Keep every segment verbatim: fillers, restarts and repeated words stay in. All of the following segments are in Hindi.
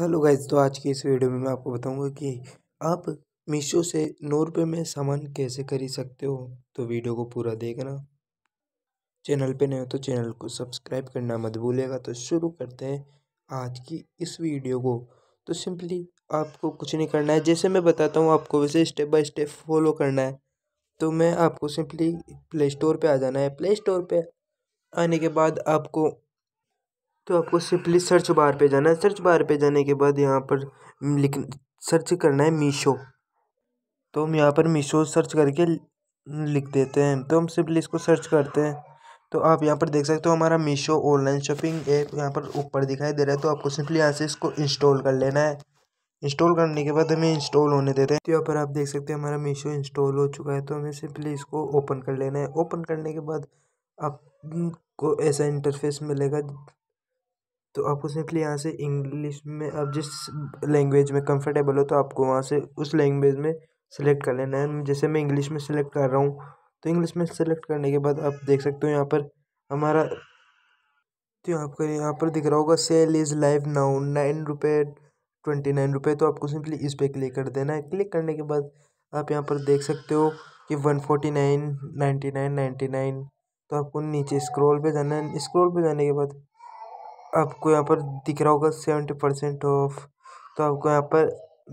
हेलो गाइस, तो आज की इस वीडियो में मैं आपको बताऊंगा कि आप मीशो से नौ रुपये में सामान कैसे खरीद सकते हो। तो वीडियो को पूरा देखना, चैनल पे नए हो तो चैनल को सब्सक्राइब करना मत भूलिएगा। तो शुरू करते हैं आज की इस वीडियो को। तो सिंपली आपको कुछ नहीं करना है, जैसे मैं बताता हूँ आपको वैसे स्टेप बाय स्टेप फॉलो करना है। तो मैं आपको सिंपली प्ले स्टोर पर आ जाना है। प्ले स्टोर पर आने के बाद आपको तो आपको सिंपली सर्च बार पे जाना है। सर्च बार पे जाने के बाद यहाँ पर लिख सर्च करना है मीशो। तो हम यहाँ पर मीशो सर्च करके लिख देते हैं। तो हम सिंपली इसको सर्च करते हैं। तो आप यहाँ पर देख सकते हो हमारा मीशो ऑनलाइन शॉपिंग ऐप यहाँ पर ऊपर दिखाई दे रहा है। तो आपको सिंपली यहाँ से इसको इंस्टॉल कर लेना है। इंस्टॉल करने के बाद हमें इंस्टॉल होने देते हैं। तो यहाँ पर आप देख सकते हैं हमारा मीशो इंस्टॉल हो चुका है। तो हमें सिंपली इसको ओपन कर लेना है। ओपन करने के बाद आपको ऐसा इंटरफेस मिलेगा। तो आपको सिंपली यहाँ से इंग्लिश में, आप जिस लैंग्वेज में कंफर्टेबल हो तो आपको वहाँ से उस लैंग्वेज में सिलेक्ट कर लेना है। जैसे मैं इंग्लिश में सिलेक्ट कर रहा हूँ। तो इंग्लिश में सिलेक्ट करने के बाद आप देख सकते हो यहाँ पर हमारा तो आपको यहाँ पर दिख रहा होगा sale is live now nine रुपये ट्वेंटी नाइन रुपये। तो आपको सिंपली इस पर क्लिक कर देना है। क्लिक करने के बाद आप यहाँ पर देख सकते हो कि one forty nine ninety nine ninety nine. तो आपको नीचे स्क्रॉल पे जाना है। स्क्रॉल पे जाने के बाद आपको यहाँ पर दिख रहा होगा सेवेंटी परसेंट ऑफ। तो आपको यहाँ पर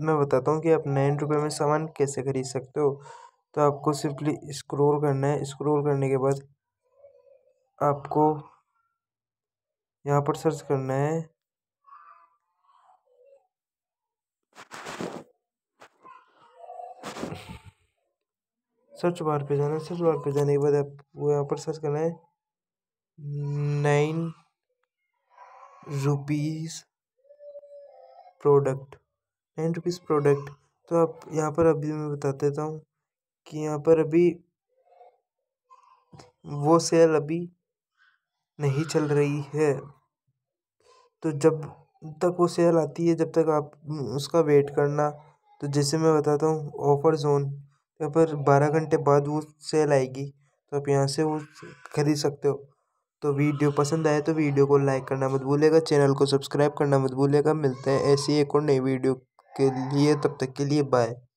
मैं बताता हूँ कि आप नाइन रुपये में सामान कैसे खरीद सकते हो। तो आपको सिंपली स्क्रॉल करना है। स्क्रॉल करने के बाद आपको यहाँ पर सर्च करना है। सर्च बार पे जाना है। सर्च बार पे जाने के बाद आपको यहाँ पर सर्च करना है nine rupees product nine rupees product. तो आप यहाँ पर अभी मैं बता देता हूँ कि यहाँ पर अभी वो सेल अभी नहीं चल रही है। तो जब तक वो सेल आती है जब तक आप उसका वेट करना। तो जैसे मैं बताता हूँ ऑफ़र जोन, यहाँ पर बारह घंटे बाद वो सेल आएगी। तो आप यहाँ से वो खरीद सकते हो। तो वीडियो पसंद आए तो वीडियो को लाइक करना मत भूलिएगा, चैनल को सब्सक्राइब करना मत भूलिएगा। मिलते हैं ऐसी एक और नई वीडियो के लिए, तब तक के लिए बाय।